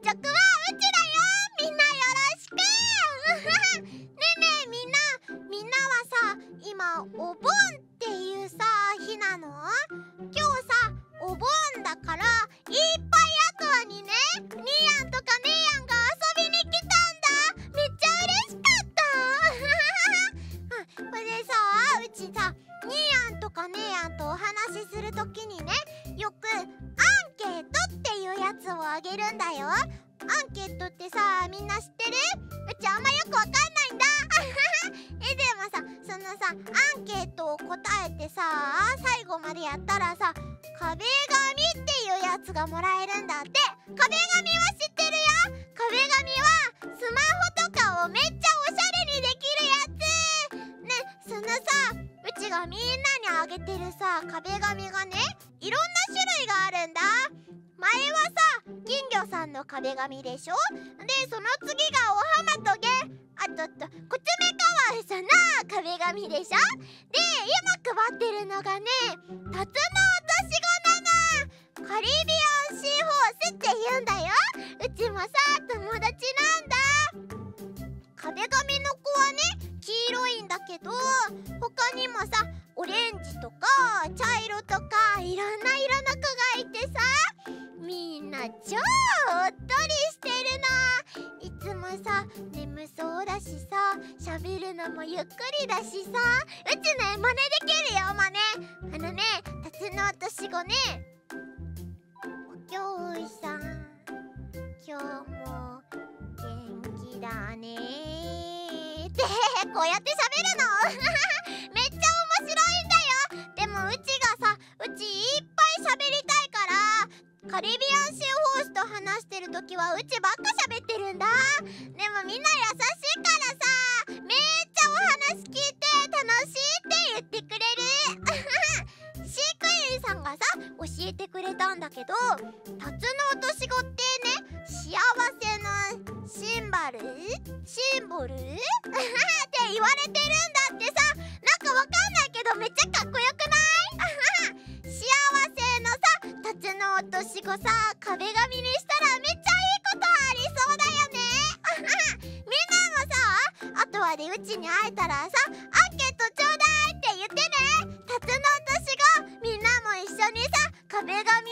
曲はうちだよ。みんなよろしくねえみんなはさ、今お盆っていうさ日なの？今日さお盆だからいっぱいアクアにね、兄やんとか姉やんが遊びに来たんだ。めっちゃ嬉しかったこれでさ、うちさ兄やんとか姉やんとお話しするときにね、よくアンケートっていうやつをあげるんだよ。アンケートってさ、みんな知ってる？うちあんまよくわかんないんだでもさ、そのさアンケートを答えてさ、最後までやったらさ、壁紙っていうやつがもらえるんだって。壁紙は知ってるよ。壁紙はスマホとかをめっちゃおしゃれにできるやつね。そのさ、うちがみんなにあげてるさ壁紙がね、いろんな種類があるんだ。前はさ金魚さんの壁紙でしょ。でその次がお浜とげ、あとコツメカワウソの壁紙でしょ。で今配ってるのがね、タツノオトシゴなのカリビアンシーホースって言うんだよ。うちもさ友達なんだ。壁紙の子はね黄色いんだけど、他にもさオレンジとか茶色とかいろんな色の子がいてさ、みんな超おっとりしてるな。いつもさ眠そうだしさ、しゃべるのもゆっくりだしさ、うちね真似できるよ真似。あのね、タツノオトシゴね、おきょうさん今日も元気だねってこうやってしゃべるのめっちゃ面白いんだよ。でもうちがさ、うちいっぱいしゃべりたいから、カリビアンシーホースと話してるときはうちばっかしゃべってるんだ。でもみんな優しいからさ、めっちゃお話聞いて楽しいって言ってくれる飼育員さんがさ教えてくれたんだけど、タツノオトシゴってね、幸せのシンボルって言われてるんだってさ。なんかわかんないけどめっちゃかっこよくない幸せタツノオトシゴさ、壁紙にしたらめっちゃいいことありそうだよねみんなもさ、あとはでうちに会えたらさ、アンケートちょうだいって言ってね。タツノオトシゴ、みんなも一緒にさ壁紙